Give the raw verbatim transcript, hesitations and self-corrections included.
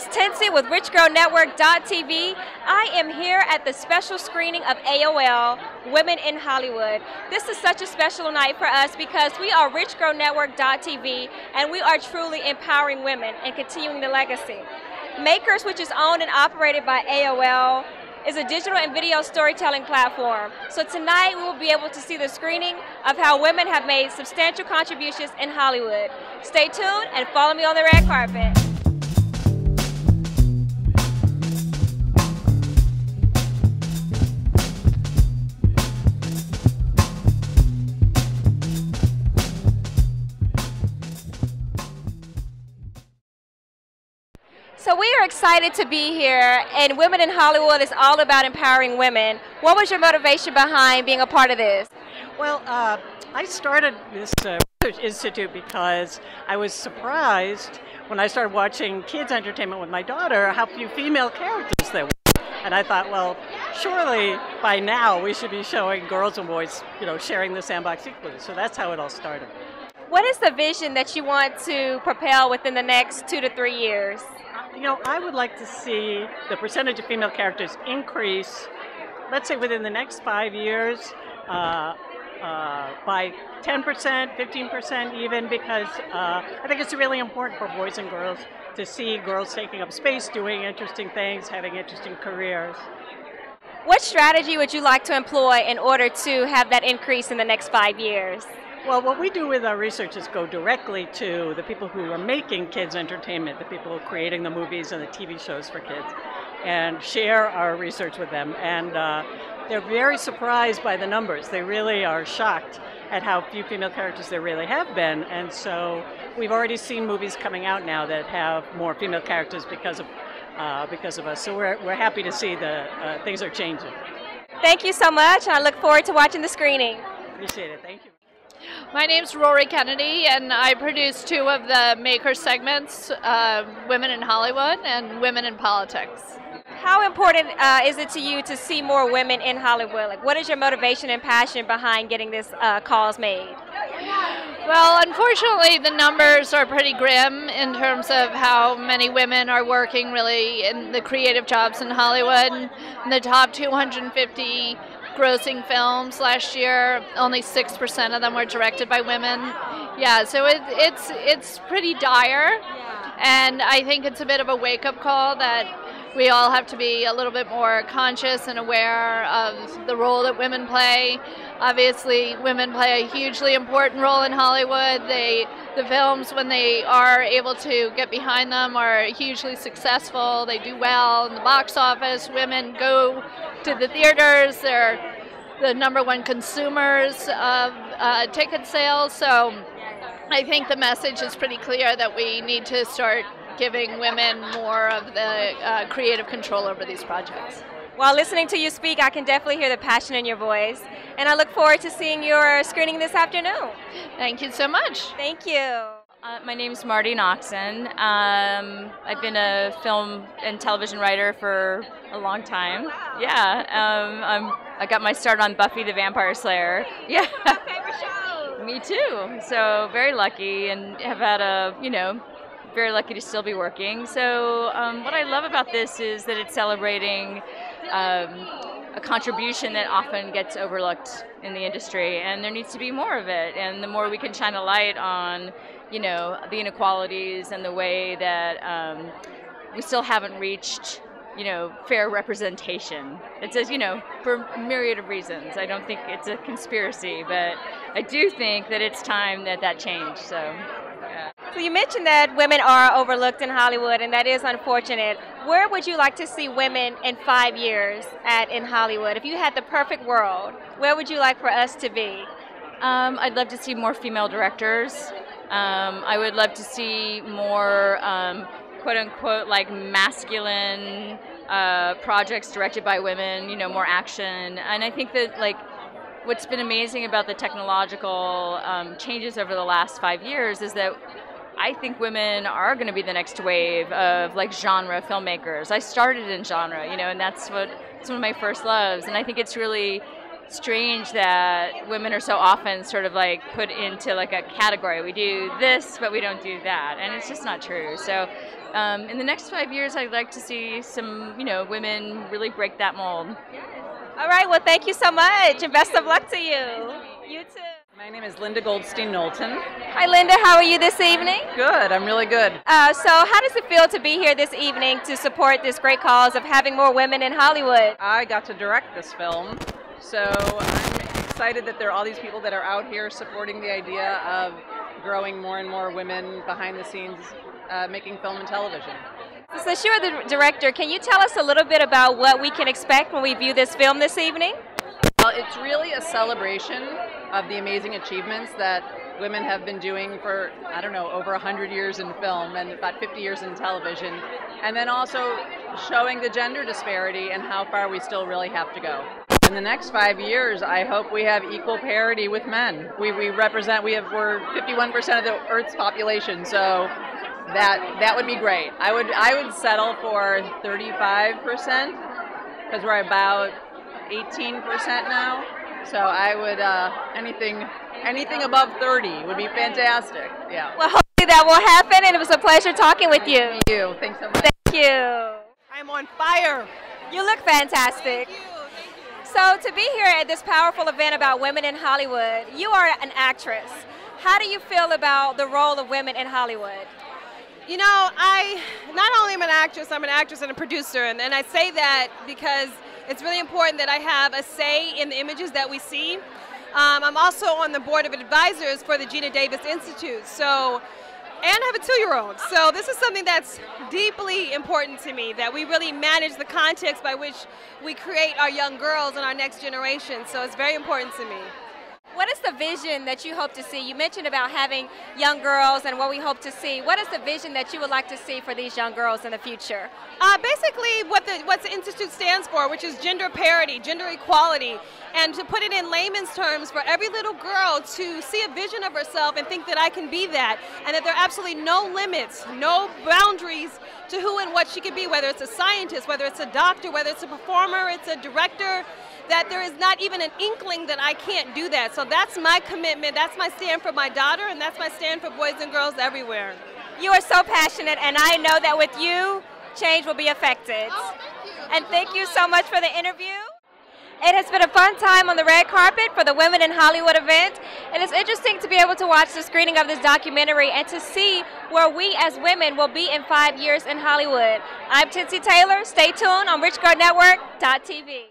is Tensie with Rich Girl Network dot T V. I am here at the special screening of A O L, Women in Hollywood. This is such a special night for us because we are Rich Girl Network dot T V and we are truly empowering women and continuing the legacy. Makers, which is owned and operated by A O L, is a digital and video storytelling platform. So tonight we will be able to see the screening of how women have made substantial contributions in Hollywood. Stay tuned and follow me on the red carpet. So we are excited to be here, and Women in Hollywood is all about empowering women. What was your motivation behind being a part of this? Well, uh, I started this uh, research institute because I was surprised when I started watching kids' entertainment with my daughter how few female characters there were. And I thought, well, surely by now we should be showing girls and boys, you know, sharing the sandbox equally. So that's how it all started. What is the vision that you want to propel within the next two to three years? You know, I would like to see the percentage of female characters increase, let's say within the next five years, uh, uh, by ten percent, fifteen percent even, because uh, I think it's really important for boys and girls to see girls taking up space, doing interesting things, having interesting careers. What strategy would you like to employ in order to have that increase in the next five years? Well, what we do with our research is go directly to the people who are making kids' entertainment, the people who are creating the movies and the T V shows for kids, and share our research with them. And uh, they're very surprised by the numbers. They really are shocked at how few female characters there really have been. And so we've already seen movies coming out now that have more female characters because of, uh, because of us. So we're, we're happy to see that uh, things are changing. Thank you so much. I look forward to watching the screening. Appreciate it. Thank you. My name's Rory Kennedy, and I produce two of the Maker segments, uh, Women in Hollywood and Women in Politics. How important uh, is it to you to see more women in Hollywood? Like, what is your motivation and passion behind getting this uh, cause made? Well, unfortunately, the numbers are pretty grim in terms of how many women are working really in the creative jobs in Hollywood. In the top two hundred fifty grossing films last year, only six percent of them were directed by women. Yeah, so it, it's it's pretty dire, and I think it's a bit of a wake-up call that we all have to be a little bit more conscious and aware of the role that women play. Obviously, women play a hugely important role in Hollywood. They the films, when they are able to get behind them, are hugely successful. They do well in the box office. Women go to the theaters. They're the number one consumers of uh, ticket sales. So I think the message is pretty clear that we need to start giving women more of the uh, creative control over these projects. While listening to you speak, I can definitely hear the passion in your voice. And I look forward to seeing your screening this afternoon. Thank you so much. Thank you. Uh, my name's Marty Noxon. Um, I've been a film and television writer for a long time. Oh, wow. Yeah, um, I'm, I got my start on Buffy the Vampire Slayer. Yeah, my favorite show. Me too. So very lucky, and have had a you know, very lucky to still be working. So um, what I love about this is that it's celebrating Um, a contribution that often gets overlooked in the industry, and there needs to be more of it. And the more we can shine a light on, you know, the inequalities and the way that um, we still haven't reached, you know, fair representation. It says, you know, for a myriad of reasons. I don't think it's a conspiracy, but I do think that it's time that that changed. So, yeah. So you mentioned that women are overlooked in Hollywood, and that is unfortunate. Where would you like to see women in five years at in Hollywood? If you had the perfect world, where would you like for us to be? Um, I'd love to see more female directors. Um, I would love to see more um, quote-unquote like masculine uh, projects directed by women, you know, more action. And I think that like what's been amazing about the technological um, changes over the last five years is that I think women are going to be the next wave of like genre filmmakers. I started in genre, you know, and that's what it's one of my first loves. And I think it's really strange that women are so often sort of like put into like a category. We do this, but we don't do that, and it's just not true. So um, in the next five years, I'd like to see some, you know, women really break that mold. Yes. All right. Well, thank you so much, and best of luck to you. Nice to meet you. You too. My name is Linda Goldstein Knowlton. Hi, Linda. How are you this evening? Good. I'm really good. Uh, so how does it feel to be here this evening to support this great cause of having more women in Hollywood? I got to direct this film, so I'm excited that there are all these people that are out here supporting the idea of growing more and more women behind the scenes, uh, making film and television. Since you're the director, can you tell us a little bit about what we can expect when we view this film this evening? Well, it's really a celebration of the amazing achievements that women have been doing for, I don't know, over a hundred years in film and about fifty years in television, and then also showing the gender disparity and how far we still really have to go. In the next five years, I hope we have equal parity with men. We, we represent, we have, we're fifty-one percent of the Earth's population, so that that would be great. I would, I would settle for thirty-five percent, because we're about eighteen percent now. So I would, uh, anything anything above thirty would be fantastic. Yeah. Well, hopefully that will happen, and it was a pleasure talking with you. Thank you. Thanks so much. Thank you. I'm on fire. You look fantastic. Thank you. Thank you. So to be here at this powerful event about women in Hollywood, you are an actress. How do you feel about the role of women in Hollywood? You know, I not only am an actress, I'm an actress and a producer, and, and I say that because it's really important that I have a say in the images that we see. Um, I'm also on the board of advisors for the Geena Davis Institute, so, and I have a two-year-old. So this is something that's deeply important to me, that we really manage the context by which we create our young girls and our next generation. So it's very important to me. What is the vision that you hope to see? You mentioned about having young girls and what we hope to see. What is the vision that you would like to see for these young girls in the future? Uh, basically what the, what the Institute stands for, which is gender parity, gender equality, and to put it in layman's terms, for every little girl to see a vision of herself and think that I can be that, and that there are absolutely no limits, no boundaries to who and what she can be, whether it's a scientist, whether it's a doctor, whether it's a performer, it's a director, that there is not even an inkling that I can't do that. So that's my commitment, that's my stand for my daughter, and that's my stand for boys and girls everywhere. You are so passionate, and I know that with you, change will be affected. Oh, thank you. And thank you so much for the interview. It has been a fun time on the red carpet for the Women in Hollywood event. It is interesting to be able to watch the screening of this documentary and to see where we as women will be in five years in Hollywood. I'm Tinsy Taylor. Stay tuned on Rich Girl Network dot T V.